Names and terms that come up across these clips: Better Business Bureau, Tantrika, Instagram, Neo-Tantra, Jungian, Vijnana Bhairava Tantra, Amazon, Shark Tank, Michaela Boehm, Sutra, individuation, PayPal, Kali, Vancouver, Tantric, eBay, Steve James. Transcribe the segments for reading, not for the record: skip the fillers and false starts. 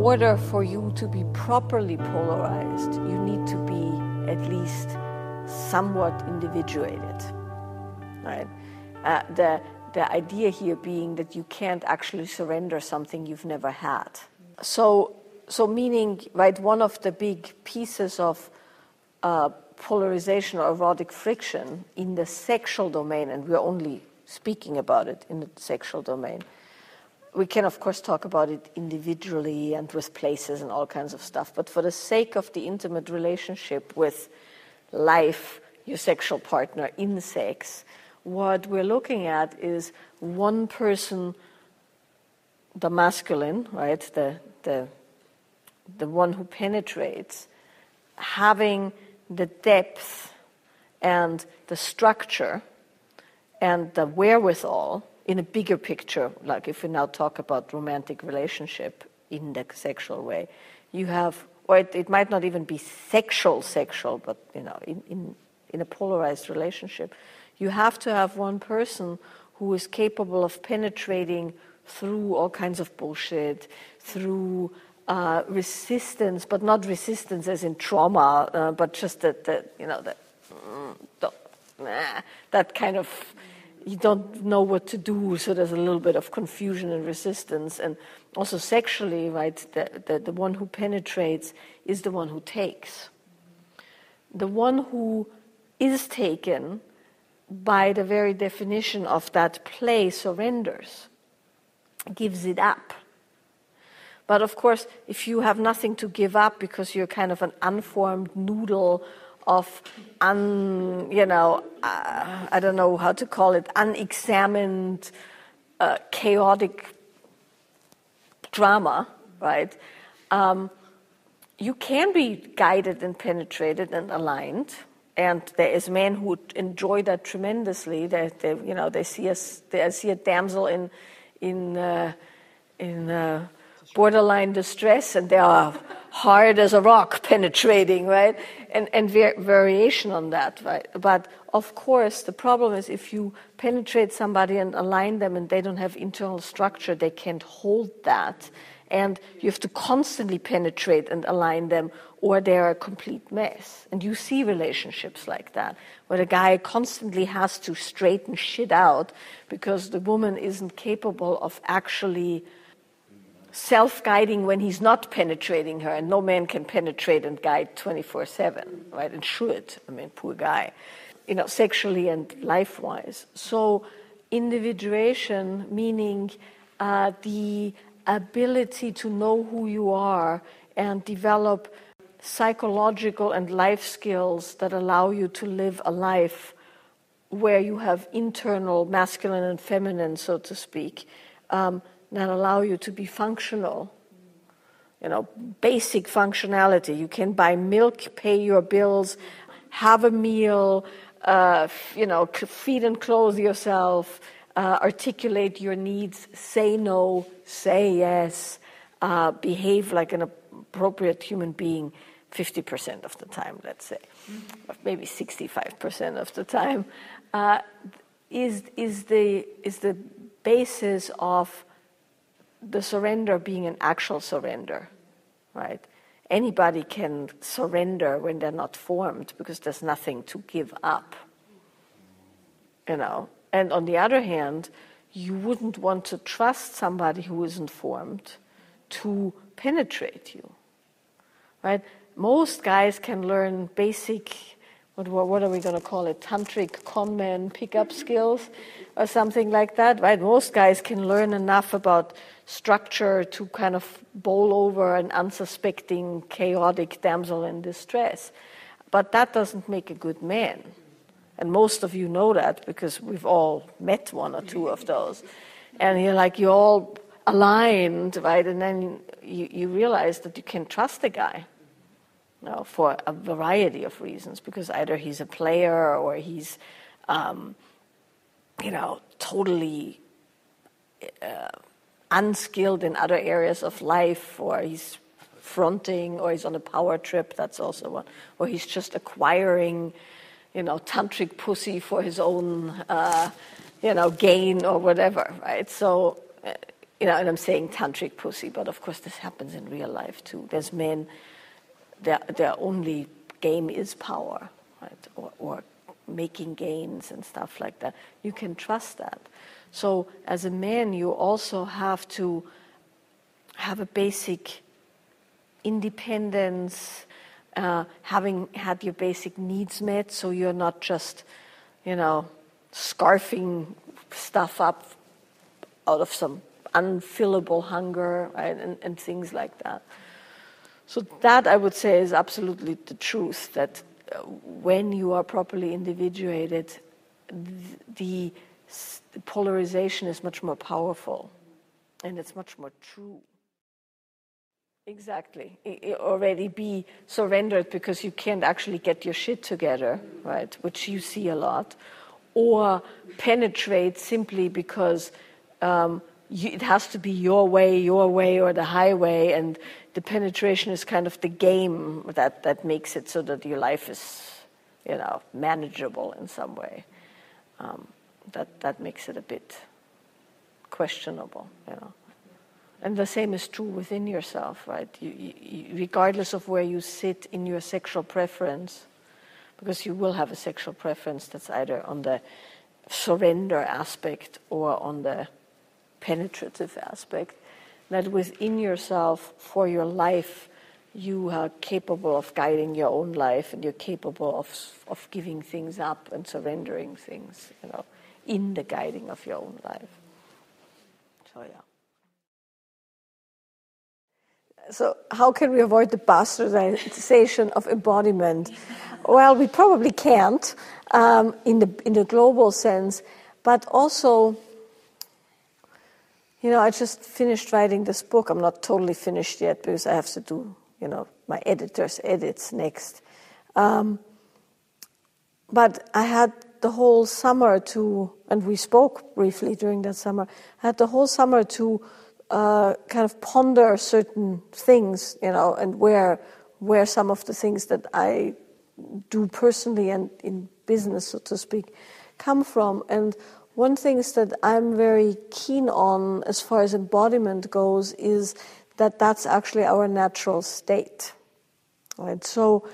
order for you to be properly polarized, you need to be at least somewhat individuated, right? The idea here being that you can't actually surrender something you've never had. So meaning, right, one of the big pieces of polarization or erotic friction in the sexual domain, and we're only speaking about it in the sexual domain, we can, of course, talk about it individually and with places and all kinds of stuff, but for the sake of the intimate relationship with life, your sexual partner, in sex, what we're looking at is one person, the masculine, right, the one who penetrates, having the depth and the structure and the wherewithal in a bigger picture, like if we now talk about romantic relationship in the sexual way, you have, or it might not even be sexual, but you know, in a polarized relationship, you have to have one person who is capable of penetrating through all kinds of bullshit, through resistance, but not resistance as in trauma, but just that kind of, you don't know what to do, so there's a little bit of confusion and resistance. And also sexually, right, the one who penetrates is the one who takes. The one who is taken, by the very definition of that play, surrenders, gives it up. But of course, if you have nothing to give up because you're kind of an unformed noodle of, I don't know how to call it, unexamined, chaotic drama, right? You can be guided and penetrated and aligned. And there is men who enjoy that tremendously. They see a damsel in borderline distress, and they are hard as a rock, penetrating, right? And variation on that, right? But of course, the problem is if you penetrate somebody and align them, and they don't have internal structure, they can't hold that, and you have to constantly penetrate and align them, or they're a complete mess. And you see relationships like that, where the guy constantly has to straighten shit out because the woman isn't capable of actually self-guiding when he's not penetrating her, and no man can penetrate and guide 24/7, right, and should, poor guy, sexually and life-wise. So individuation, meaning the ability to know who you are and develop psychological and life skills that allow you to live a life where you have internal masculine and feminine, so to speak, that allow you to be functional. Basic functionality. You can buy milk, pay your bills, have a meal, feed and clothe yourself, articulate your needs, say no, say yes, behave like an appropriate human being 50% of the time, let's say, or maybe 65% of the time, is the basis of the surrender being an actual surrender, right? Anybody can surrender when they're not formed because there's nothing to give up, And on the other hand, you wouldn't want to trust somebody who isn't formed to penetrate you, right? Most guys can learn basic, what are we going to call it, tantric con men pickup skills or something like that, right? Most guys can learn enough about structure to kind of bowl over an unsuspecting, chaotic damsel in distress. But that doesn't make a good man. And most of you know that because we've all met one or two of those. And you're all aligned, right? And then you realize that you can trust the guy for a variety of reasons, because either he's a player or he's, totally unskilled in other areas of life, or he's fronting, or he's on a power trip, that's also one, or he's just acquiring tantric pussy for his own, gain or whatever, right? So you know, and I'm saying tantric pussy, but of course this happens in real life too. There's men, their only game is power, right? Or making gains and stuff like that. You can trust that. So as a man, you also have to have a basic independence, having had your basic needs met, so you're not just, you know, scarfing stuff up out of some unfillable hunger, right? and things like that. So that, I would say, is absolutely the truth, that when you are properly individuated, the polarization is much more powerful, and it's much more true. Exactly. It already be surrendered because you can't actually get your shit together, right? Which you see a lot. Or penetrate simply because it has to be your way, or the highway, and the penetration is kind of the game that makes it so that your life is, you know, manageable in some way. That makes it a bit questionable, you know. And the same is true within yourself, right? You, regardless of where you sit in your sexual preference, because you will have a sexual preference that's either on the surrender aspect or on the penetrative aspect, that within yourself, for your life, you are capable of guiding your own life, and you're capable of giving things up and surrendering things, you know, in the guiding of your own life. So, yeah. So how can we avoid the bastardization of embodiment? Well, we probably can't in the global sense, but also, you know, I just finished writing this book. I'm not totally finished yet because I have to do, you know, my editor's edits next. But I had the whole summer to, and we spoke briefly during that summer, I had the whole summer to kind of ponder certain things, you know, and where some of the things that I do personally and in business, so to speak, come from. And one thing is that I'm very keen on, as far as embodiment goes, is that that's actually our natural state, right? So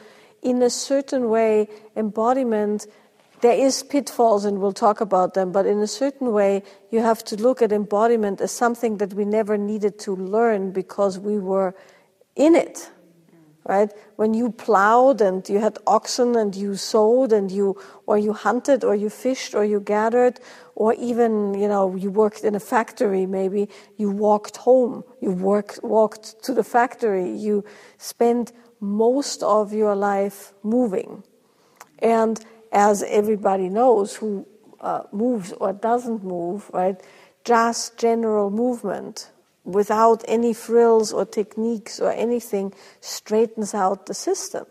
in a certain way, embodiment, there is pitfalls, and we'll talk about them, but in a certain way, you have to look at embodiment as something that we never needed to learn because we were in it, right? When you plowed and you had oxen and you sowed and you hunted or you fished or you gathered, or even, you know, you worked in a factory maybe, you walked home, you walked to the factory, you spent most of your life moving. And as everybody knows who moves or doesn't move, right? Just general movement without any frills or techniques or anything straightens out the system,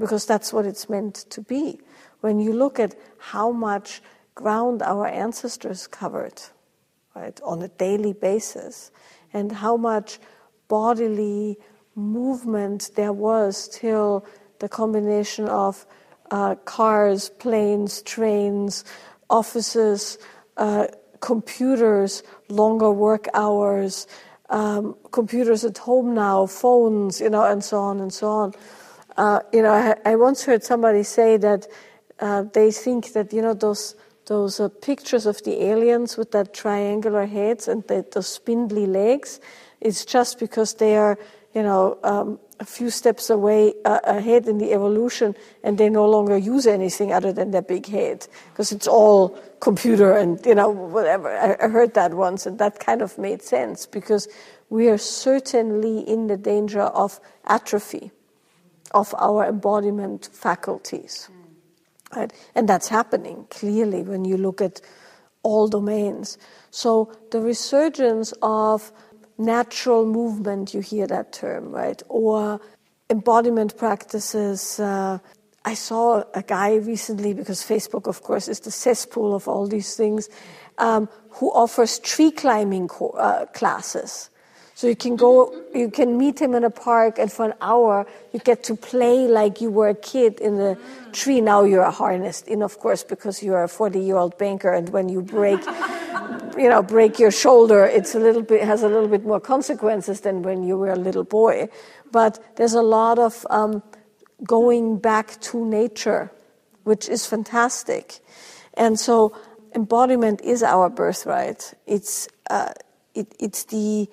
because that's what it's meant to be. When you look at how much ground our ancestors covered, right, on a daily basis, and how much bodily movement there was till the combination of cars, planes, trains, offices, computers, longer work hours, computers at home now, phones, you know, and so on and so on. You know, I once heard somebody say that they think that, you know, those pictures of the aliens with that triangular heads and those spindly legs, it's just because they are, you know, a few steps away ahead in the evolution, and they no longer use anything other than their big head because it's all computer and, you know, whatever. I heard that once, and that kind of made sense, because we are certainly in the danger of atrophy of our embodiment faculties, right? And that's happening clearly when you look at all domains. So the resurgence of natural movement, you hear that term, right? Or embodiment practices. I saw a guy recently, because Facebook, of course, is the cesspool of all these things, who offers tree climbing classes. So you can go, you can meet him in a park, and for an hour you get to play like you were a kid in the tree. Now you are harnessed in, of course, because you are a 40-year-old banker, and when you break you know, break your shoulder, it's a little bit, has a little bit more consequences than when you were a little boy. But there's a lot of going back to nature, which is fantastic. And so embodiment is our birthright. It's the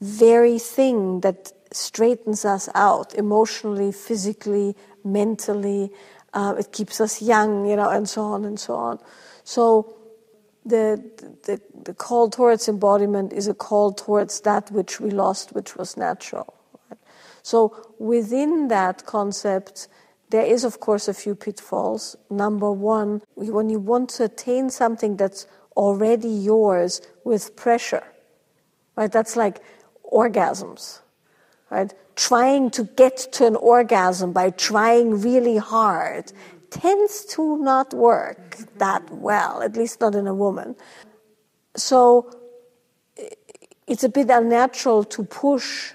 very thing that straightens us out emotionally, physically, mentally. It keeps us young, you know, and so on and so on. So the call towards embodiment is a call towards that which we lost, which was natural. So within that concept, there is, of course, a few pitfalls. Number one, when you want to attain something that's already yours with pressure, right? That's like orgasms, right? Trying to get to an orgasm by trying really hard tends to not work that well, at least not in a woman. So it's a bit unnatural to push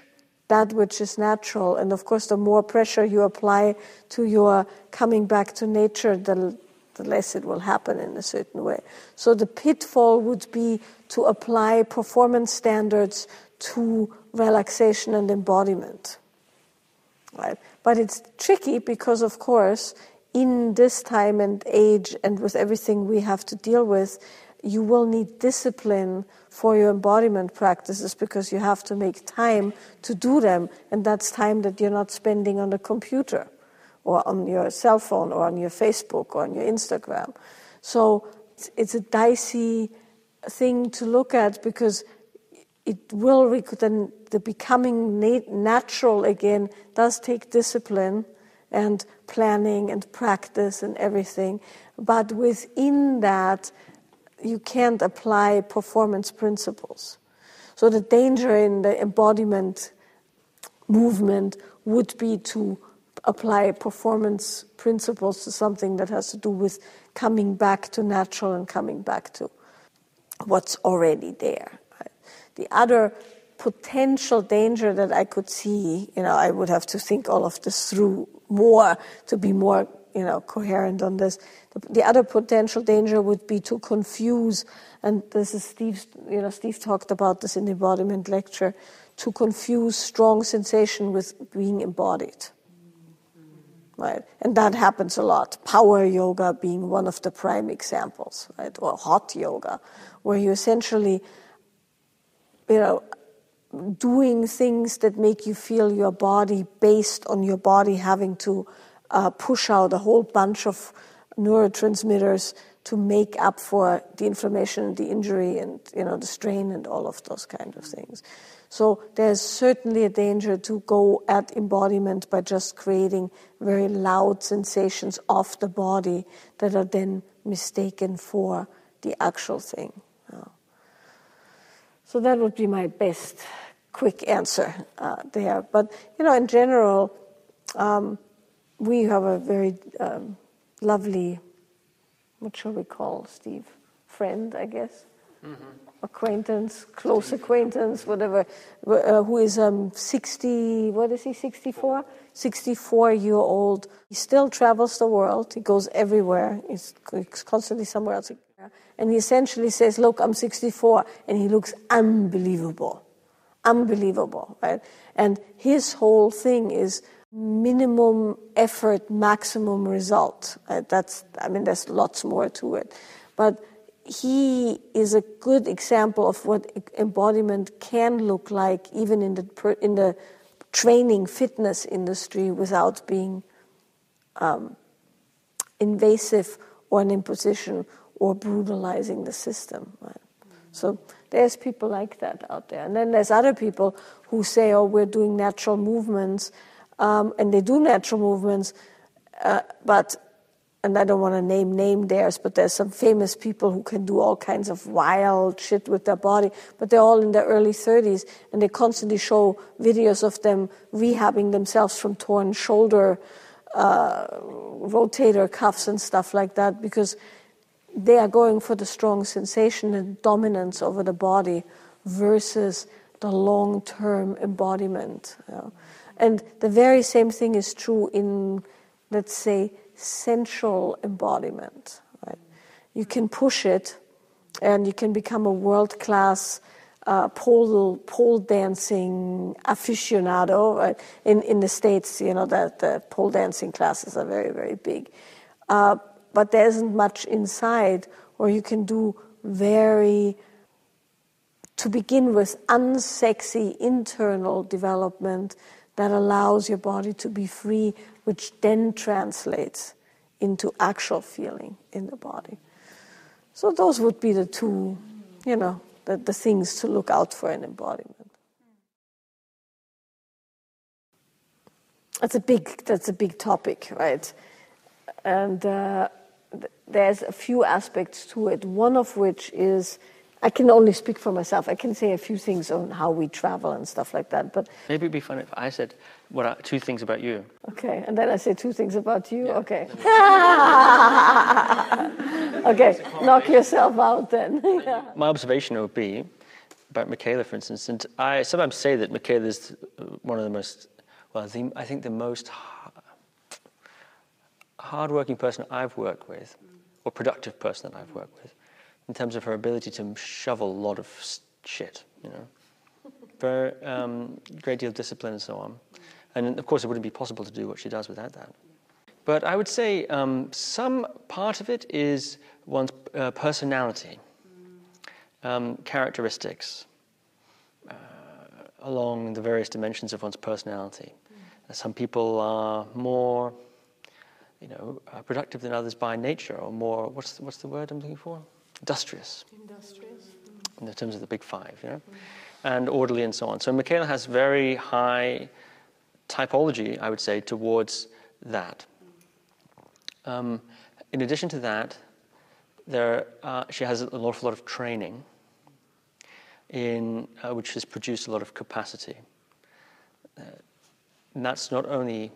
that which is natural. And of course, the more pressure you apply to your coming back to nature, the less it will happen in a certain way. So the pitfall would be to apply performance standards to relaxation and embodiment. Right? But it's tricky because, of course, in this time and age and with everything we have to deal with, you will need discipline for your embodiment practices because you have to make time to do them, and that's time that you're not spending on the computer or on your cell phone or on your Facebook or on your Instagram. So it's a dicey thing to look at because it will then the becoming natural again does take discipline and planning and practice and everything, but within that you can't apply performance principles. So the danger in the embodiment movement would be to apply performance principles to something that has to do with coming back to natural and coming back to what's already there. The other potential danger that I could see, you know, I would have to think all of this through more to be more, you know, coherent on this. The other potential danger would be to confuse, and this is Steve's, you know, Steve talked about this in the embodiment lecture, to confuse strong sensation with being embodied. Right? And that happens a lot. Power yoga being one of the prime examples, right? Or hot yoga, where you essentially, you know, doing things that make you feel your body based on your body having to push out a whole bunch of neurotransmitters to make up for the inflammation, the injury, and, you know, the strain and all of those kind of things. So there's certainly a danger to go at embodiment by just creating very loud sensations of the body that are then mistaken for the actual thing. So that would be my best quick answer there. But, you know, in general, we have a very lovely, what shall we call Steve? Friend, I guess? Mm-hmm. Acquaintance, close acquaintance, whatever, who is 64? 64-year-old. He still travels the world. He goes everywhere. He's constantly somewhere else. And he essentially says, look, I'm 64. And he looks unbelievable. Unbelievable, right? And his whole thing is minimum effort, maximum result. Right? There's lots more to it. But he is a good example of what embodiment can look like, even in the training fitness industry, without being invasive or an imposition or brutalizing the system. Right? Mm-hmm. So there's people like that out there. And then there's other people who say, oh, we're doing natural movements, and they do natural movements, and I don't want to name theirs, but there's some famous people who can do all kinds of wild shit with their body, but they're all in their early 30s, and they constantly show videos of them rehabbing themselves from torn shoulder, rotator cuffs and stuff like that, because they are going for the strong sensation and dominance over the body versus the long-term embodiment. You know. And the very same thing is true in, let's say, sensual embodiment. Right? You can push it and you can become a world-class pole dancing aficionado. In the States, you know, that the pole dancing classes are very, very big. But there isn't much inside, or you can do very, to begin with, unsexy internal development that allows your body to be free, which then translates into actual feeling in the body. So those would be the two, you know, the things to look out for in embodiment. That's a big topic, right? And there's a few aspects to it, one of which is, I can only speak for myself. I can say a few things on how we travel and stuff like that, but maybe it'd be fun if I said two things about you. Okay, and then I say two things about you. Yeah. Okay. Okay, knock yourself out then. Yeah. My observation would be about Michaela, for instance, and I sometimes say that Michaela is one of the most, I think the most hardworking person I've worked with, or productive person that I've worked with, in terms of her ability to shovel a lot of shit, you know, very great deal of discipline and so on. And of course, it wouldn't be possible to do what she does without that. But I would say some part of it is one's personality, characteristics along the various dimensions of one's personality. Some people are more, you know, productive than others by nature, or more, what's the word I'm looking for? Industrious. In terms of the big five, you know, and orderly and so on. So Michaela has very high typology, I would say, towards that. In addition to that, she has an awful lot of training, in which has produced a lot of capacity. And that's not only,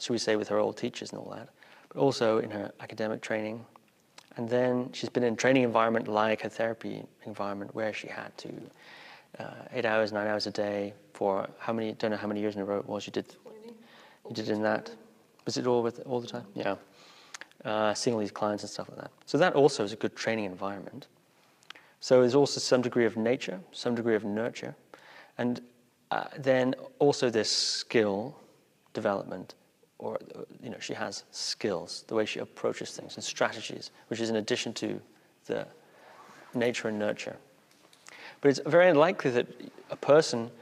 should we say, with her old teachers and all that, but also in her academic training. And then she's been in a training environment like a therapy environment where she had to 8 hours, 9 hours a day for how many, don't know how many years in a row it was you did in that. Was it all the time? Yeah. Seeing all these clients and stuff like that. So that also is a good training environment. So there's also some degree of nature, some degree of nurture. And then also there's skill development. Or, you know, she has skills, the way she approaches things and strategies, which is in addition to the nature and nurture. But it's very unlikely that a person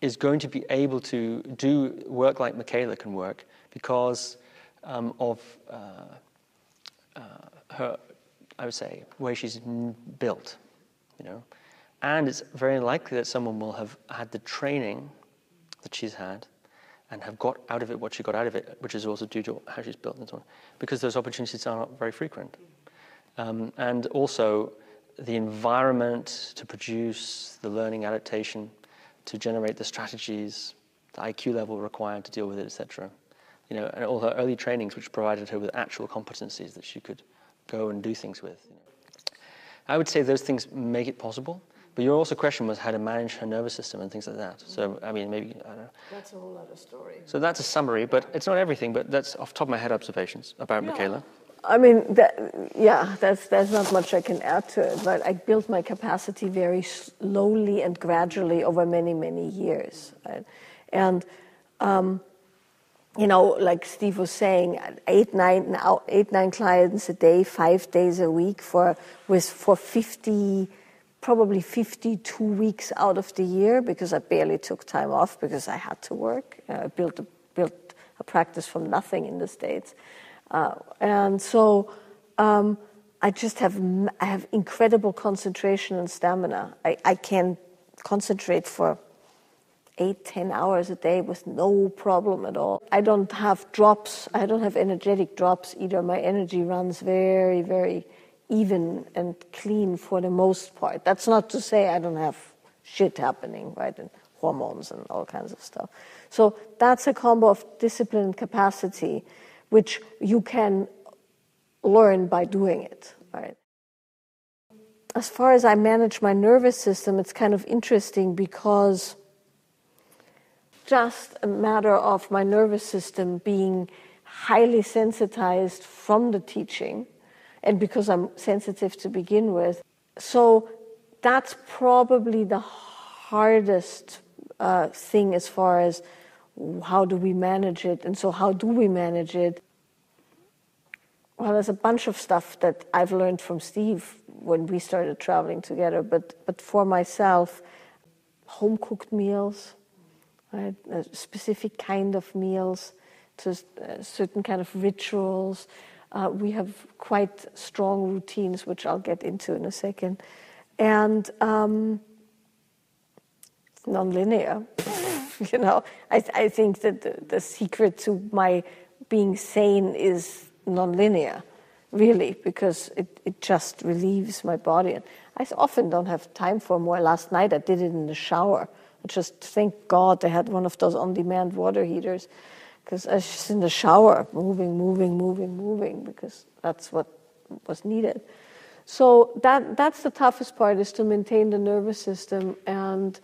is going to be able to do work like Michaela can work because of her, I would say, way she's built, you know. And it's very unlikely that someone will have had the training that she's had and have got out of it what she got out of it, which is also due to how she's built and so on, because those opportunities are not very frequent. And also the environment to produce the learning adaptation, to generate the strategies, the IQ level required to deal with it, etc. You know, and all her early trainings, which provided her with actual competencies that she could go and do things with. I would say those things make it possible. But your also question was how to manage her nervous system and things like that. So, I mean, maybe, I don't know. That's a whole other story. So that's a summary, but it's not everything, but that's off the top of my head observations about Michaela. I mean, there's not much I can add to it, but I built my capacity very slowly and gradually over many, many years. Right? And, you know, like Steve was saying, eight, nine clients a day, 5 days a week for 50... probably 52 weeks out of the year, because I barely took time off because I had to work. I built a practice from nothing in the States, and so I have incredible concentration and stamina. I can concentrate for 8-10 hours a day with no problem at all. I don't have drops. I don't have energetic drops either. My energy runs very, very even and clean for the most part. That's not to say I don't have shit happening, right, and hormones and all kinds of stuff. So that's a combo of discipline and capacity, which you can learn by doing it, right? As far as I manage my nervous system, it's kind of interesting because just a matter of my nervous system being highly sensitized from the teaching. And because I'm sensitive to begin with, So that's probably the hardest thing as far as how do we manage it. And so how do we manage it? Well, there's a bunch of stuff that I've learned from Steve when we started traveling together, but for myself, home-cooked meals, right? A specific kind of meals, just certain kind of rituals. We have quite strong routines, which I'll get into in a second. And non-linear, you know. I think that the secret to my being sane is non-linear, really, because it just relieves my body. And I often don't have time for more. Last night I did it in the shower. I just thank God I had one of those on-demand water heaters, because I was just in the shower, moving, because that's what was needed. So that's the toughest part, is to maintain the nervous system. And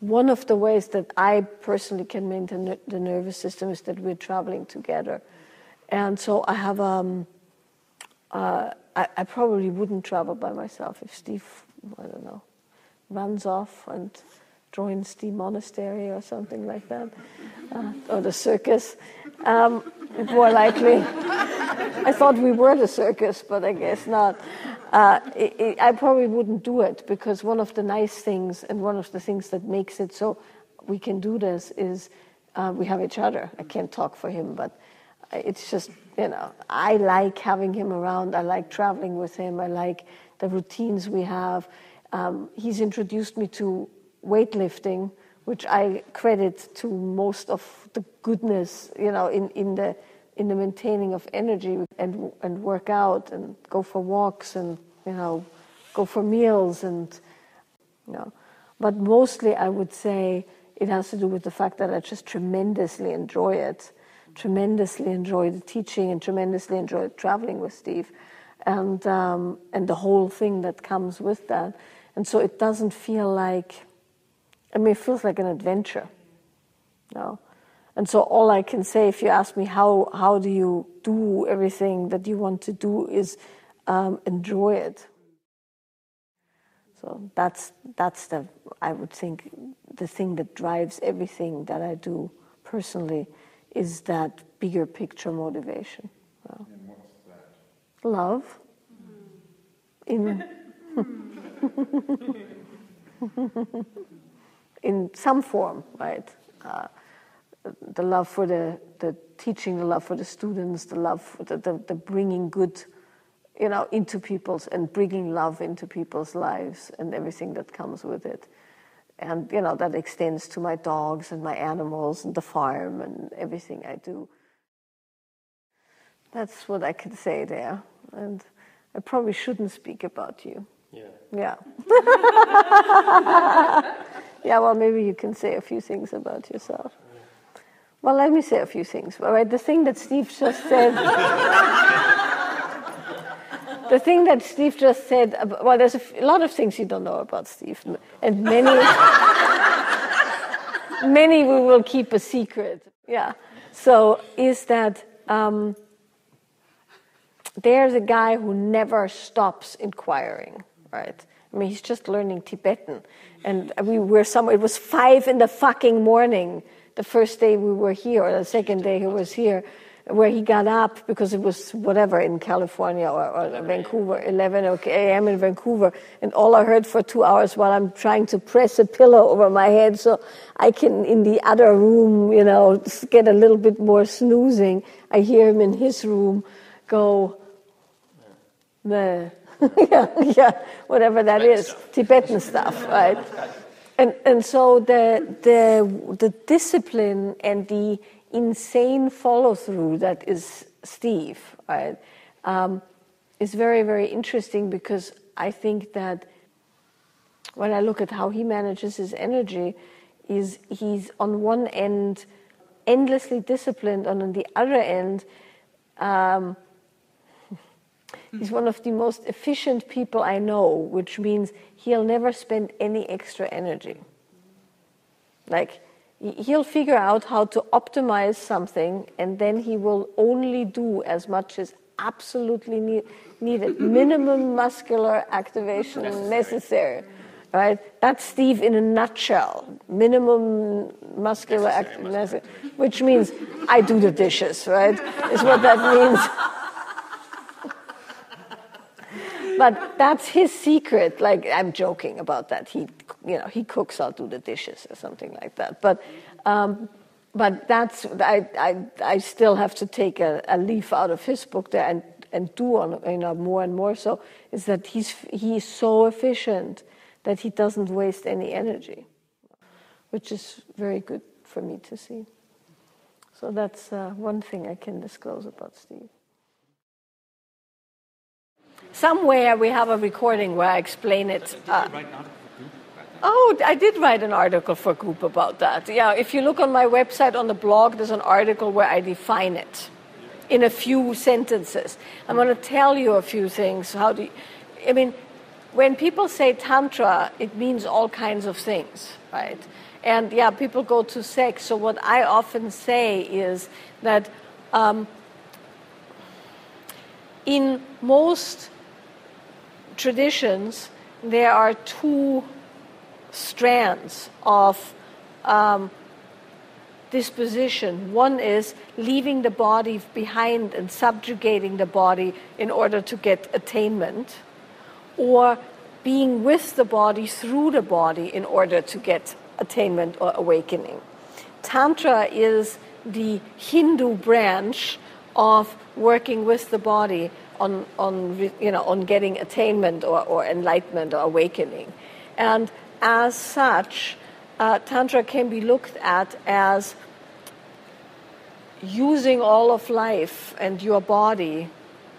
one of the ways that I personally can maintain the nervous system is that we're traveling together. And so I have, I probably wouldn't travel by myself if Steve, I don't know, runs off and joins the monastery or something like that, or the circus, more likely. I thought we were the circus, but I guess not. I probably wouldn't do it, because one of the nice things and one of the things that makes it so we can do this is we have each other. I can't talk for him, but it's just, you know, I like having him around. I like traveling with him. I like the routines we have. He's introduced me to weightlifting, which I credit to most of the goodness, you know, in the maintaining of energy, and work out and go for walks and, you know, go for meals and, you know. But mostly I would say it has to do with the fact that I just tremendously enjoy it. Tremendously enjoy the teaching and tremendously enjoy traveling with Steve, and the whole thing that comes with that. And so it doesn't feel like, I mean, it feels like an adventure, you know? And so all I can say, if you ask me how do you do everything that you want to do, is enjoy it. So that's the, I would think, the thing that drives everything that I do personally, is that bigger picture motivation. Well, and what's that? Love. In some form, right? The love for the teaching, the love for the students, the love for the bringing good, you know, into people's, and bringing love into people's lives and everything that comes with it. And, you know, that extends to my dogs and my animals and the farm and everything I do. That's what I can say there. And I probably shouldn't speak about you. Yeah. Yeah, well, maybe you can say a few things about yourself. Well, let me say a few things. All right, the thing that Steve just said... The thing that Steve just said, well, there's a lot of things you don't know about Steve, and many we will keep a secret. Yeah. So is that there's a guy who never stops inquiring, right? I mean, he's just learning Tibetan, and we were somewhere. It was 5 a.m. the first day we were here, or the second day he was here, where he got up because it was whatever in California or Vancouver, 11 a.m. in Vancouver, and all I heard for 2 hours while I'm trying to press a pillow over my head so I can, in the other room, you know, get a little bit more snoozing, I hear him in his room go, meh, yeah, whatever that is, Tibetan stuff, right? And so the discipline and the insane follow-through that is Steve, right, is very, very interesting, because I think that when I look at how he manages his energy, is he's on one end endlessly disciplined, and on the other end he's one of the most efficient people I know, which means he'll never spend any extra energy. Like, he'll figure out how to optimize something, and then he will only do as much as absolutely needed. Minimum muscular activation necessary. Right? That's Steve in a nutshell. Minimum muscular activation, which means I do the dishes, right? Is what that means. But that's his secret. Like, I'm joking about that. He, you know, he cooks, I'll do the dishes or something like that. But that's, I still have to take a leaf out of his book there and do on, you know, more and more so, is that he's so efficient that he doesn't waste any energy, which is very good for me to see. So that's one thing I can disclose about Steve. Somewhere we have a recording where I explain it. Oh, I did write an article for Goop about that. Yeah, if you look on my website, on the blog, there's an article where I define it in a few sentences. I'm going to tell you a few things. I mean, when people say Tantra, it means all kinds of things, right? And yeah, people go to sex. So what I often say is that in most traditions, there are two strands of disposition. One is leaving the body behind and subjugating the body in order to get attainment, or being with the body through the body in order to get attainment or awakening. Tantra is the Hindu branch of working with the body on getting attainment or enlightenment or awakening. And as such, Tantra can be looked at as using all of life and your body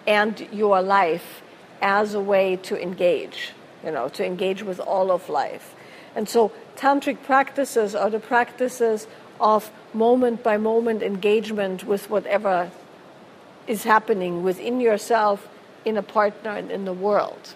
and your life as a way to engage, you know, to engage with all of life. And so tantric practices are the practices of moment-by-moment engagement with whatever is happening within yourself, in a partner, and in the world.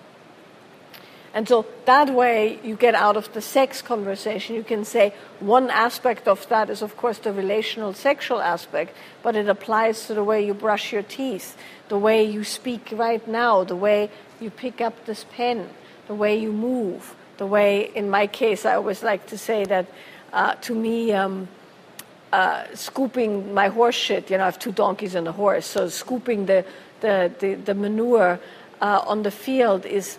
And so that way you get out of the sex conversation. You can say one aspect of that is, of course, the relational sexual aspect, but it applies to the way you brush your teeth, the way you speak right now, the way you pick up this pen, the way you move, the way, in my case, I always like to say that to me, scooping my horse shit, you know, I have two donkeys and a horse, so scooping the manure on the field is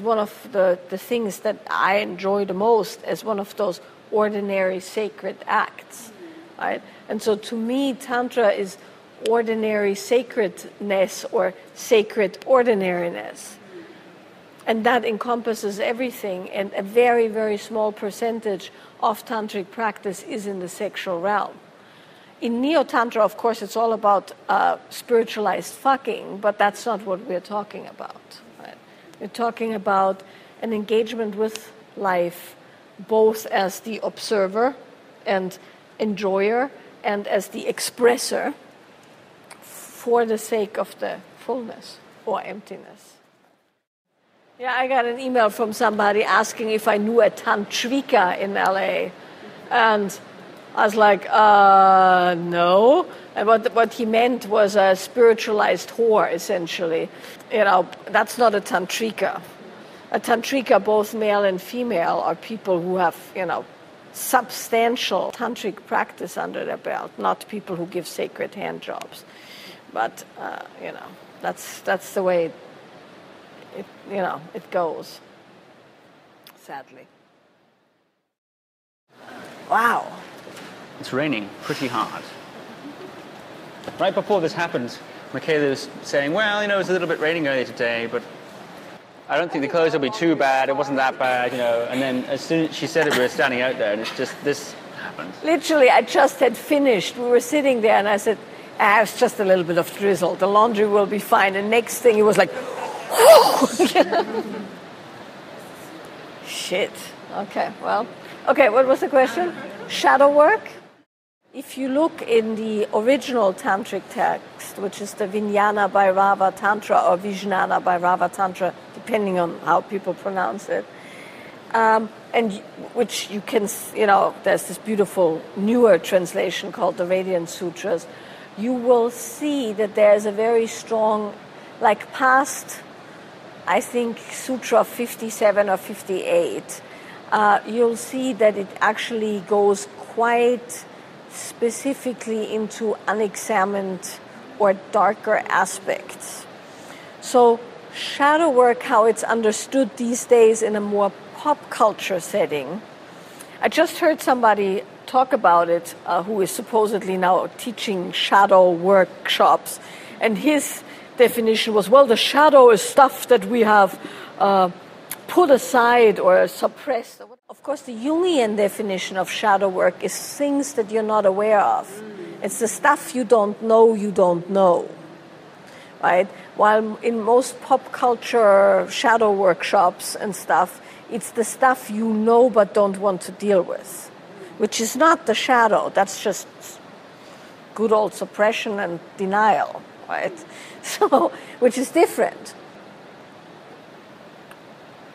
one of the things that I enjoy the most, as one of those ordinary sacred acts, right? And so to me, Tantra is ordinary sacredness or sacred ordinariness. And that encompasses everything, and a very, very small percentage of tantric practice is in the sexual realm. In Neo-Tantra, of course, it's all about spiritualized fucking, but that's not what we're talking about. Right? We're talking about an engagement with life, both as the observer and enjoyer and as the expresser, for the sake of the fullness or emptiness. Yeah, I got an email from somebody asking if I knew a tantrika in LA. And I was like, no. And what he meant was a spiritualized whore, essentially. You know, that's not a tantrika. A tantrika, both male and female, are people who have, you know, substantial tantric practice under their belt, not people who give sacred hand jobs. But, you know, that's the way it goes, sadly. Wow. It's raining pretty hard. Right before this happened, Michaela was saying, well, you know, it was a little bit raining earlier today, but I don't think the clothes will be too bad. It wasn't that bad, you know. And then as soon as she said it, we were standing out there, and it's just, this happened. Literally, I just had finished. We were sitting there, and I said, it's just a little bit of drizzle. The laundry will be fine. And next thing, it was like, shit. Okay, well. Okay, what was the question? Shadow work? If you look in the original tantric text, which is the Vijnana Bhairava Tantra or Vijnana Bhairava Tantra, depending on how people pronounce it, and which you can, you know, there's this beautiful newer translation called the Radiant Sutras. you will see that there's a very strong, like past, I think, Sutra 57 or 58, you'll see that it actually goes quite specifically into unexamined or darker aspects. So shadow work, how it's understood these days in a more pop culture setting. I just heard somebody talk about it who is supposedly now teaching shadow workshops, and his definition was, well, the shadow is stuff that we have put aside or suppressed. Of course, the Jungian definition of shadow work is things that you're not aware of. It's the stuff you don't know, right? While in most pop culture shadow workshops and stuff, it's the stuff you know but don't want to deal with, which is not the shadow. That's just good old suppression and denial, right? So, which is different.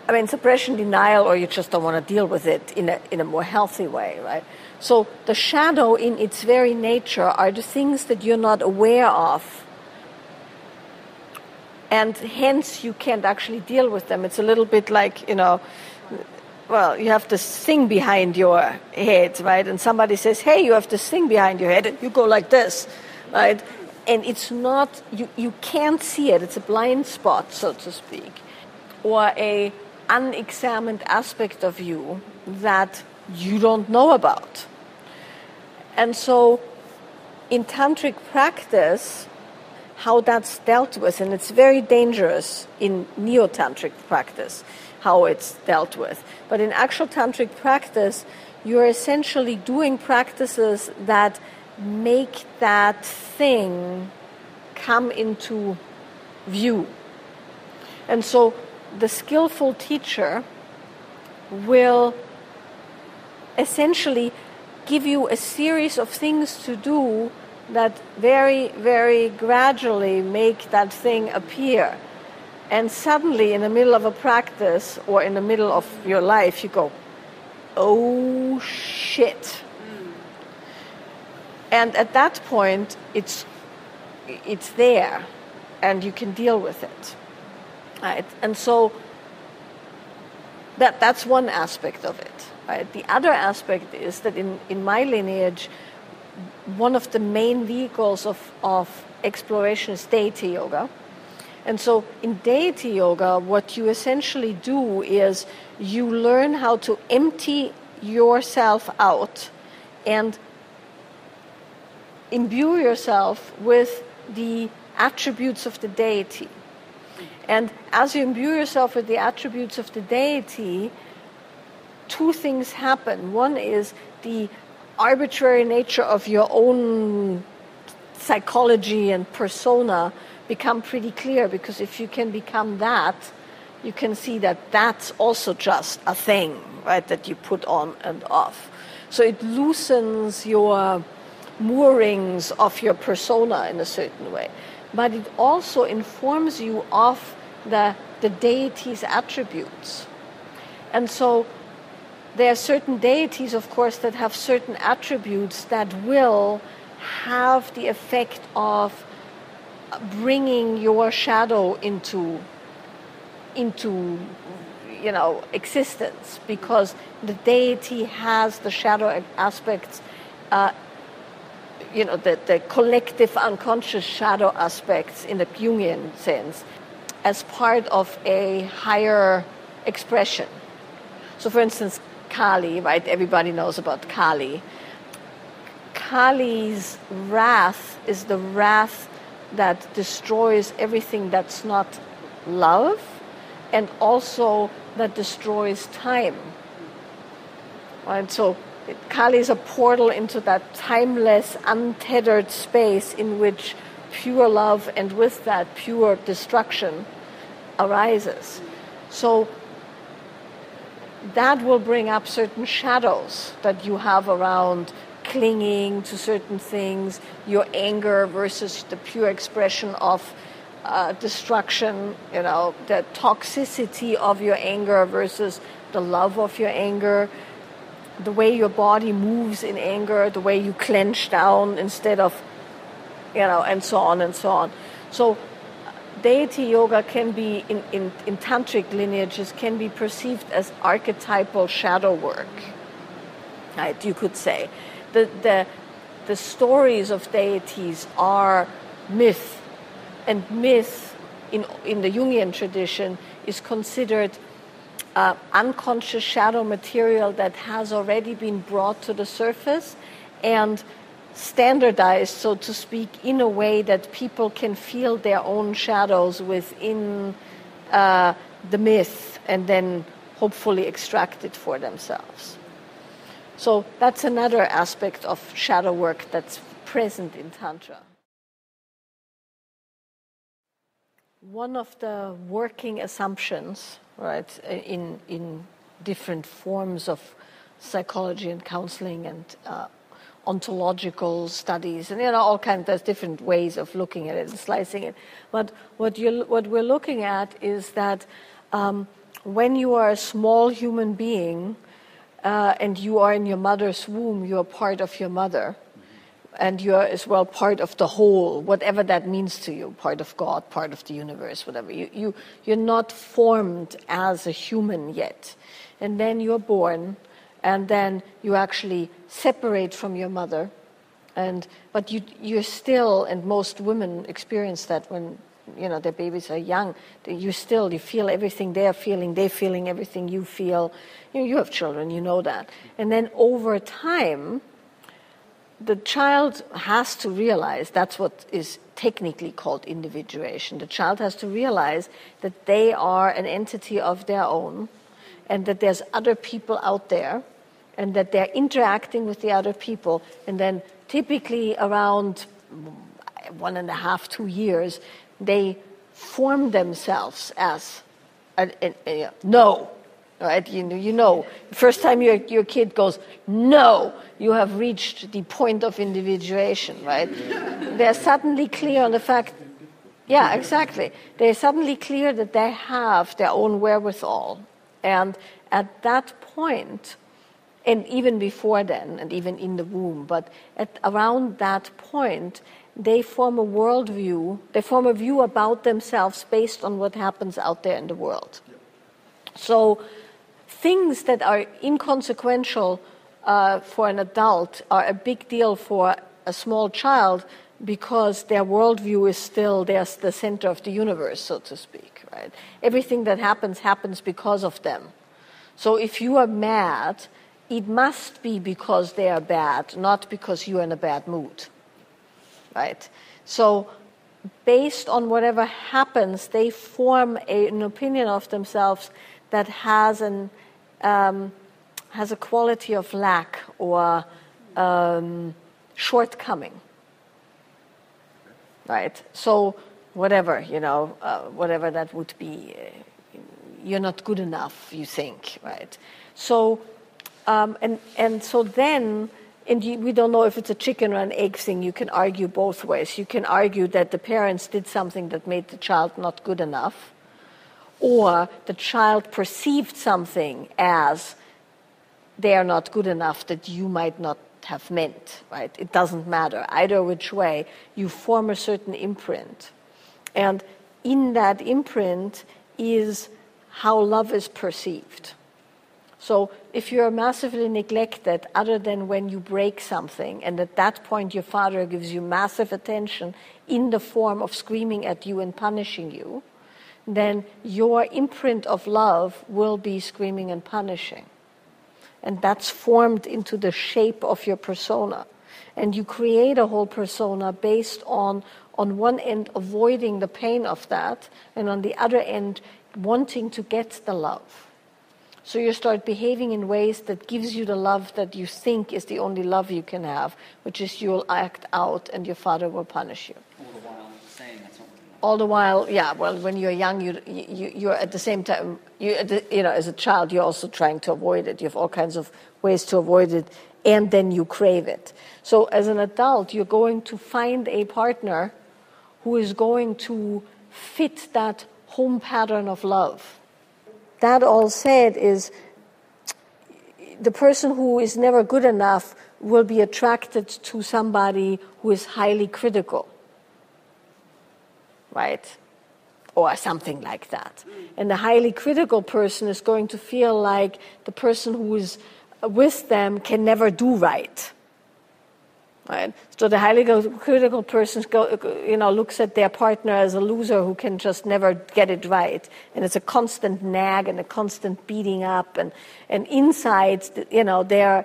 I mean, suppression, denial, or you just don't want to deal with it in a more healthy way, right? So the shadow in its very nature are the things that you're not aware of, and hence you can't actually deal with them. It's a little bit like, you know, well, you have this thing behind your head, right? And somebody says, hey, you have this thing behind your head, and you go like this, right? And it's not, you can't see it. It's a blind spot, so to speak, or a unexamined aspect of you that you don't know about. And so in tantric practice, how that's dealt with, and it's very dangerous in neo-tantric practice, how it's dealt with. But in actual tantric practice, you're essentially doing practices that make that thing come into view. And so the skillful teacher will essentially give you a series of things to do that very, very gradually make that thing appear. And suddenly, in the middle of a practice or in the middle of your life, you go, oh, shit. And at that point, it's there, and you can deal with it. Right? And so that's one aspect of it. Right? The other aspect is that in my lineage, one of the main vehicles of exploration is deity yoga. And so in deity yoga, what you essentially do is you learn how to empty yourself out and imbue yourself with the attributes of the deity. And as you imbue yourself with the attributes of the deity, two things happen. One is the arbitrary nature of your own psychology and persona become pretty clear, because if you can become that, you can see that that's also just a thing, right, that you put on and off. So it loosens your moorings of your persona in a certain way. But it also informs you of the deity's attributes. And so there are certain deities, of course, that have certain attributes that will have the effect of bringing your shadow into you know, existence, because the deity has the shadow aspects, you know, the collective unconscious shadow aspects in the Jungian sense as part of a higher expression. So, for instance, Kali, right? Everybody knows about Kali. Kali's wrath is the wrath that destroys everything that's not love, and also that destroys time. Right? So Kali is a portal into that timeless, untethered space in which pure love, and with that pure destruction, arises. So that will bring up certain shadows that you have around clinging to certain things, your anger versus the pure expression of destruction, you know, the toxicity of your anger versus the love of your anger, the way your body moves in anger, the way you clench down instead of and so on and so on. So deity yoga can be, in tantric lineages, can be perceived as archetypal shadow work, right? You could say. The stories of deities are myth, and myth in the Jungian tradition is considered unconscious shadow material that has already been brought to the surface and standardized, so to speak, in a way that people can feel their own shadows within the myth and then hopefully extract it for themselves. So that's another aspect of shadow work that's present in Tantra. One of the working assumptions, right, in different forms of psychology and counseling and ontological studies, and all kinds of different ways of looking at it and slicing it. But what we're looking at is that when you are a small human being, and you are in your mother's womb, you are part of your mother, and you are as well part of the whole, whatever that means to you, part of God, part of the universe, whatever. You're not formed as a human yet. And then you're born, and then you actually separate from your mother, but you're still, and most women experience that when their babies are young, you feel everything they're feeling everything you feel. You have children, you know that. And then over time, the child has to realize, that's what is technically called individuation. The child has to realize that they are an entity of their own, and that there's other people out there, and that they're interacting with the other people. And then typically around 1.5 to 2 years, they form themselves as no, right? The first time your kid goes no, you have reached the point of individuation, right? They're suddenly clear on the fact, yeah, exactly. They're suddenly clear that they have their own wherewithal, and at that point, and even before then, and even in the womb, but around that point, they form a worldview, they form a view about themselves based on what happens out there in the world. So things that are inconsequential for an adult are a big deal for a small child, because their worldview is still the center of the universe, so to speak, right? Everything that happens because of them. So if you are mad, it must be because they are bad, not because you are in a bad mood. Right? So based on whatever happens, they form an opinion of themselves that has a quality of lack or shortcoming. Right? So whatever, whatever that would be, you're not good enough, you think, right? So, we don't know if it's a chicken or an egg thing. You can argue both ways. You can argue that the parents did something that made the child not good enough, or the child perceived something as they are not good enough that you might not have meant, right? It doesn't matter. Either which way, you form a certain imprint. And in that imprint is how love is perceived. So if you're massively neglected, other than when you break something, and at that point your father gives you massive attention in the form of screaming at you and punishing you, then your imprint of love will be screaming and punishing. And that's formed into the shape of your persona. And you create a whole persona based on one end, avoiding the pain of that, and on the other end, wanting to get the love. So you start behaving in ways that gives you the love that you think is the only love you can have, which is you'll act out and your father will punish you. All the while saying that's not what you want. All the while, yeah. Well, when you're young, you're at the same time, as a child, you're also trying to avoid it. You have all kinds of ways to avoid it, and then you crave it. So as an adult, you're going to find a partner who is going to fit that home pattern of love. That all said, is the person who is never good enough will be attracted to somebody who is highly critical, right? Or something like that. And the highly critical person is going to feel like the person who is with them can never do right. Right? So the highly critical person looks at their partner as a loser who can just never get it right. And it's a constant nag and a constant beating up. And inside, they're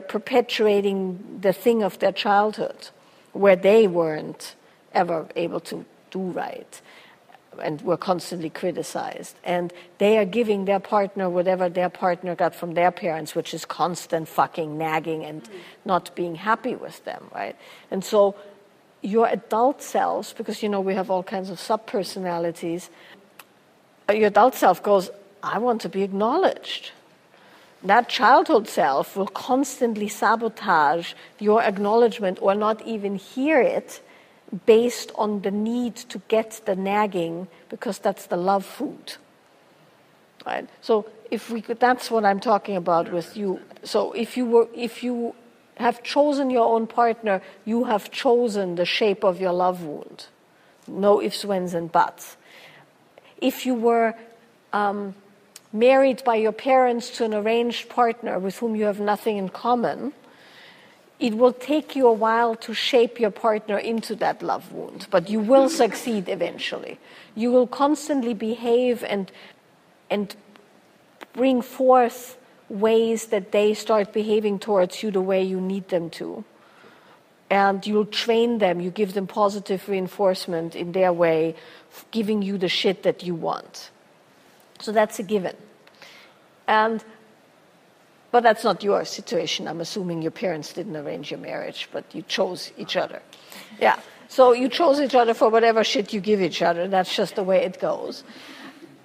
perpetuating the thing of their childhood where they weren't ever able to do right and were constantly criticized. And they are giving their partner whatever their partner got from their parents, which is constant fucking nagging and not being happy with them, right? And so your adult selves, because, we have all kinds of sub-personalities, your adult self goes, I want to be acknowledged. That childhood self will constantly sabotage your acknowledgement or not even hear it, based on the need to get the nagging, because that's the love food, right? So if we could, that's what I'm talking about with you. So if you have chosen your own partner, you have chosen the shape of your love wound. No ifs, whens, and buts. If you were married by your parents to an arranged partner with whom you have nothing in common, it will take you a while to shape your partner into that love wound, but you will succeed eventually. You will constantly behave and bring forth ways that they start behaving towards you the way you need them to. And you'll train them, you give them positive reinforcement in their way, giving you the shit that you want. So that's a given. But that's not your situation. I'm assuming your parents didn't arrange your marriage, but you chose each other. Yeah, so you chose each other for whatever shit you give each other. That's just the way it goes.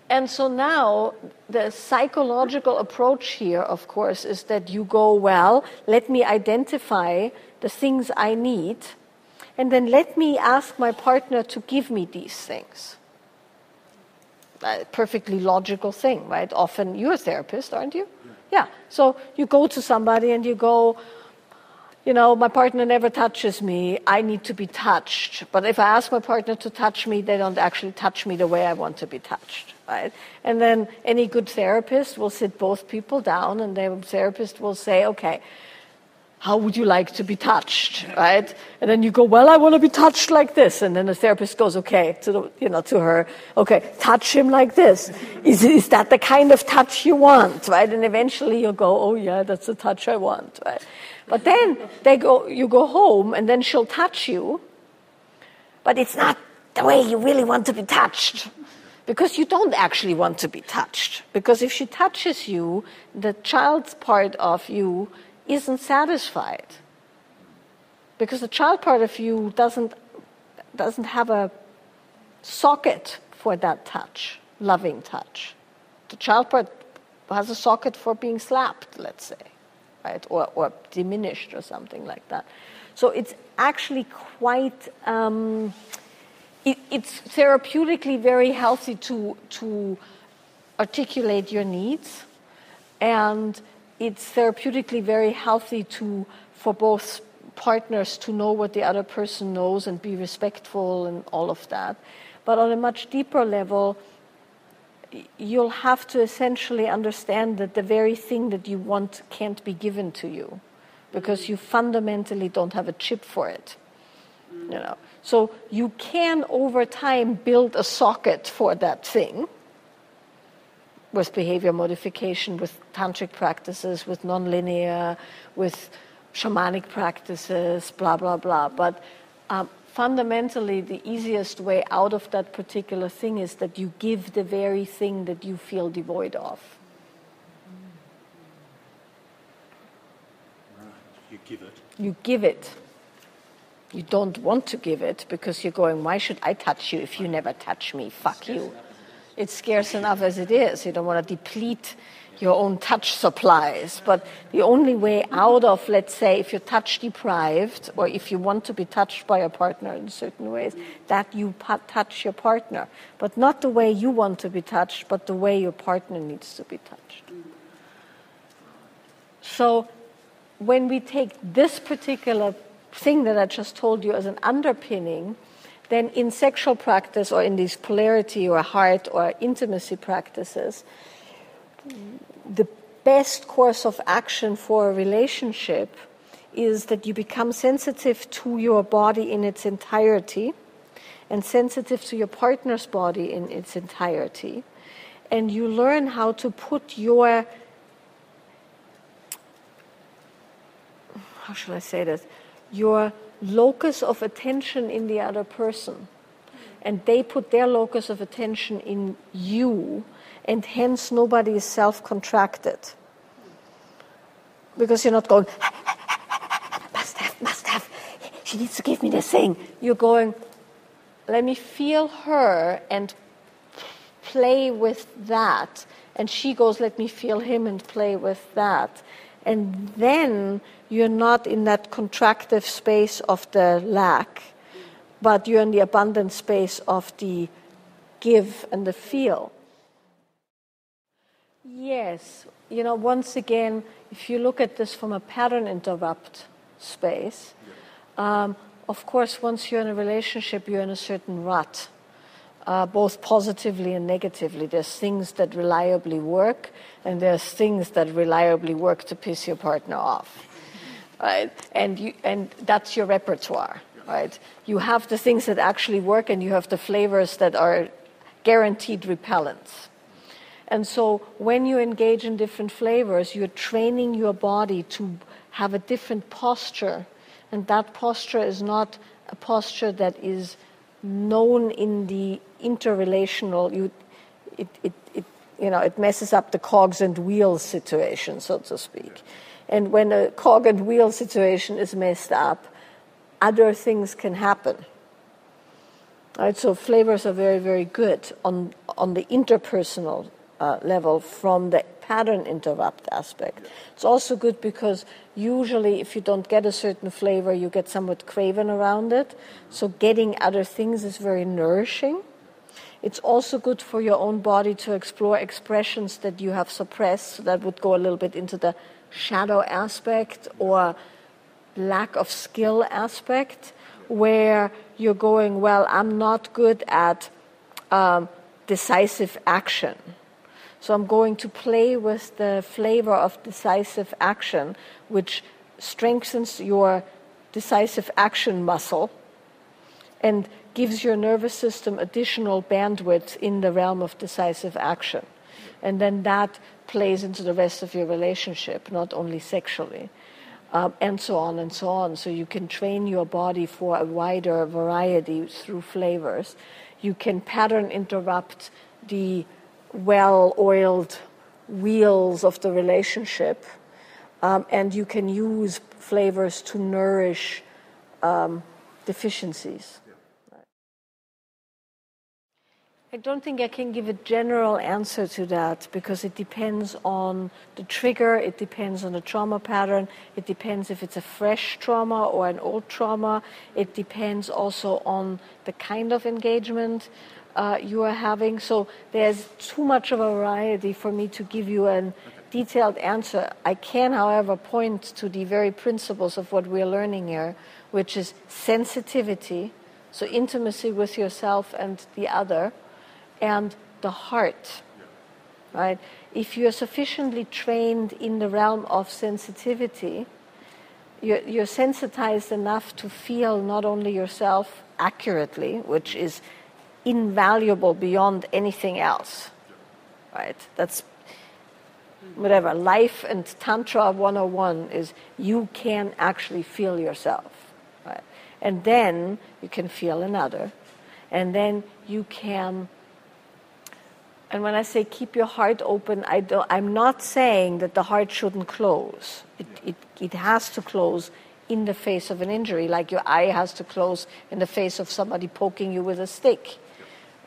And so now the psychological approach here, of course, is that you go, well, let me identify the things I need, and then let me ask my partner to give me these things. A perfectly logical thing, right? Often you're a therapist, aren't you? Yeah, so you go to somebody and you go, my partner never touches me, I need to be touched. But if I ask my partner to touch me, they don't actually touch me the way I want to be touched, right? And then any good therapist will sit both people down and the therapist will say, okay, how would you like to be touched, right? And then you go, well, I want to be touched like this. And then the therapist goes, okay, to her, okay, touch him like this. Is that the kind of touch you want, right? And eventually you'll go, oh yeah, that's the touch I want, right? But then you go home and then she'll touch you, but it's not the way you really want to be touched. Because you don't actually want to be touched. Because if she touches you, the child's part of you isn't satisfied, because the child part of you doesn't have a socket for that touch, loving touch. The child part has a socket for being slapped, let's say, right, or diminished or something like that. So it's actually quite it's therapeutically very healthy to articulate your needs, and it's therapeutically very healthy for both partners to know what the other person knows and be respectful and all of that. But on a much deeper level, you'll have to essentially understand that the very thing that you want can't be given to you, because you fundamentally don't have a chip for it. So you can, over time, build a socket for that thing, with behavior modification, with tantric practices, with nonlinear, with shamanic practices, blah, blah, blah. But fundamentally, the easiest way out of that particular thing is that you give the very thing that you feel devoid of. Right. You give it. You give it. You don't want to give it because you're going, why should I touch you if you never touch me? Fuck you. It's scarce enough as it is. You don't want to deplete your own touch supplies. But the only way out of, let's say, if you're touch deprived, or if you want to be touched by your partner in certain ways, that you touch your partner. But not the way you want to be touched, but the way your partner needs to be touched. So when we take this particular thing that I just told you as an underpinning, then in sexual practice or in these polarity or heart or intimacy practices, the best course of action for a relationship is that you become sensitive to your body in its entirety and sensitive to your partner's body in its entirety. And you learn how to put your, how should I say this, your locus of attention in the other person. And they put their locus of attention in you, and hence nobody is self-contracted. Because you're not going, must have, she needs to give me this thing. You're going, let me feel her and play with that. And she goes, let me feel him and play with that. And then you're not in that contractive space of the lack, but you're in the abundant space of the give and the feel. Yes, you know, once again, if you look at this from a pattern interrupt space, of course, once you're in a relationship, you're in a certain rut, both positively and negatively. There's things that reliably work, and there's things that reliably work to piss your partner off, right? And that's your repertoire, right? You have the things that actually work, and you have the flavors that are guaranteed repellents. And so when you engage in different flavors, you're training your body to have a different posture. And that posture is not a posture that is known in the interrelational, it messes up the cogs and wheels situation, so to speak. And when a cog and wheel situation is messed up, other things can happen. All right, so flavors are very, very good on the interpersonal level from the pattern interrupt aspect. Yeah. It's also good because usually if you don't get a certain flavor, you get somewhat craven around it. So getting other things is very nourishing. It's also good for your own body to explore expressions that you have suppressed. So that would go a little bit into the shadow aspect or lack of skill aspect, where you're going, well, I'm not good at decisive action. So I'm going to play with the flavor of decisive action, which strengthens your decisive action muscle and gives your nervous system additional bandwidth in the realm of decisive action. And then that plays into the rest of your relationship, not only sexually, and so on and so on. So you can train your body for a wider variety through flavors. You can pattern interrupt the well-oiled wheels of the relationship, and you can use flavors to nourish deficiencies. Yeah. I don't think I can give a general answer to that because it depends on the trigger, it depends on the trauma pattern, it depends if it's a fresh trauma or an old trauma, it depends also on the kind of engagement you are having. So there's too much of a variety for me to give you a detailed answer. I can, however, point to the very principles of what we're learning here, which is sensitivity, so intimacy with yourself and the other, and the heart, right? If you're sufficiently trained in the realm of sensitivity, you're sensitized enough to feel not only yourself accurately, which is invaluable beyond anything else, right? That's whatever, life and Tantra 101 is you can actually feel yourself, right? And then you can feel another. And then you can, and when I say keep your heart open, I'm not saying that the heart shouldn't close. It has to close in the face of an injury, like your eye has to close in the face of somebody poking you with a stick.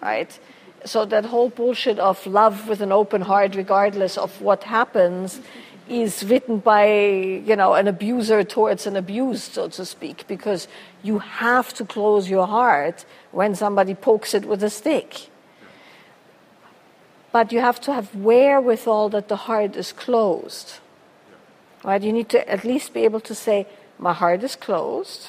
Right? So that whole bullshit of love with an open heart, regardless of what happens, is written by, you know, an abuser towards an abused, so to speak, because you have to close your heart when somebody pokes it with a stick. But you have to have wherewithal that the heart is closed. Right? You need to at least be able to say, my heart is closed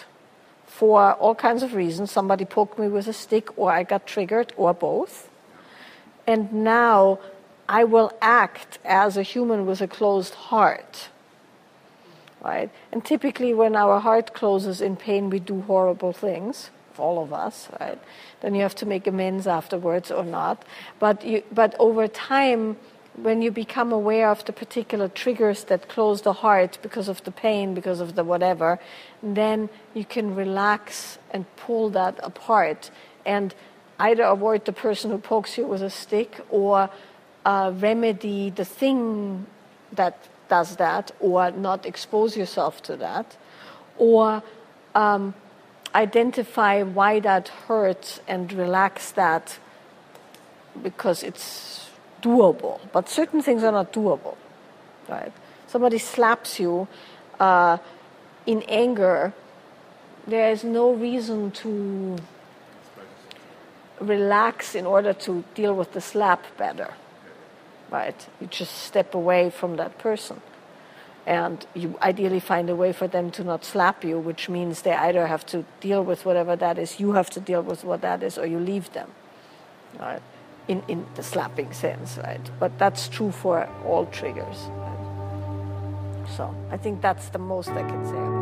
for all kinds of reasons. Somebody poked me with a stick, or I got triggered, or both. And now I will act as a human with a closed heart. Right? And typically when our heart closes in pain, we do horrible things, all of us, right? Then you have to make amends afterwards or not. But over time, when you become aware of the particular triggers that close the heart because of the pain, because of the whatever, then you can relax and pull that apart and either avoid the person who pokes you with a stick or remedy the thing that does that, or not expose yourself to that, or identify why that hurts and relax that because it's doable. But certain things are not doable, right? Somebody slaps you in anger, there is no reason to relax in order to deal with the slap better, right? You just step away from that person. And you ideally find a way for them to not slap you, which means they either have to deal with whatever that is, you have to deal with what that is, or you leave them, right? In the slapping sense, right? But that's true for all triggers. Right? So I think that's the most I can say about it.